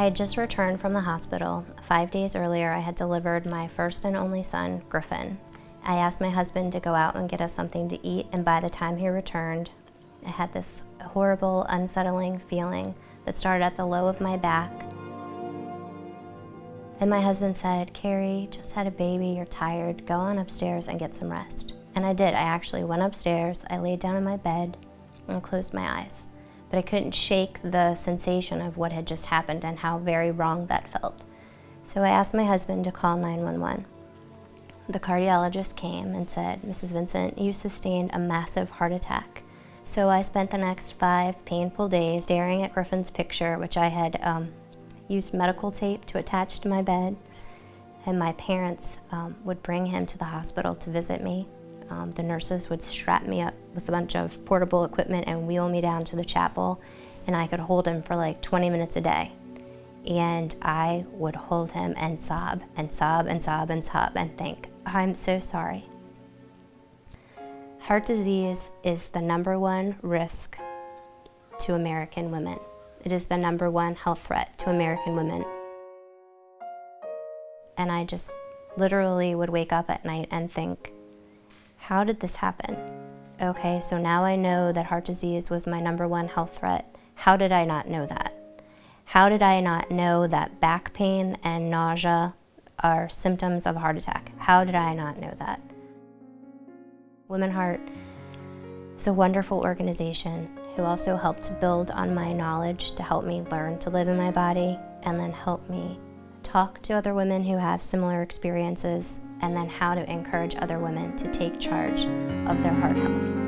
I had just returned from the hospital. 5 days earlier, I had delivered my first and only son, Griffin. I asked my husband to go out and get us something to eat, and by the time he returned, I had this horrible, unsettling feeling that started at the low of my back. And my husband said, "Carrie, just had a baby, you're tired, go on upstairs and get some rest." And I did. I actually went upstairs, I laid down in my bed, and closed my eyes. But I couldn't shake the sensation of what had just happened and how very wrong that felt. So I asked my husband to call 911. The cardiologist came and said, "Mrs. Vincent, you sustained a massive heart attack." So I spent the next 5 painful days staring at Griffin's picture, which I had used medical tape to attach to my bed. And my parents would bring him to the hospital to visit me. The nurses would strap me up with a bunch of portable equipment and wheel me down to the chapel, and I could hold him for like 20 minutes a day. And I would hold him and sob and sob and sob and sob and think, "I'm so sorry." Heart disease is the #1 risk to American women. It is the #1 health threat to American women. And I just literally would wake up at night and think, how did this happen? Okay, so now I know that heart disease was my #1 health threat. How did I not know that? How did I not know that back pain and nausea are symptoms of a heart attack? How did I not know that? Women Heart is a wonderful organization who also helped build on my knowledge to help me learn to live in my body, and then help me talk to other women who have similar experiences, and then how to encourage other women to take charge of their heart health.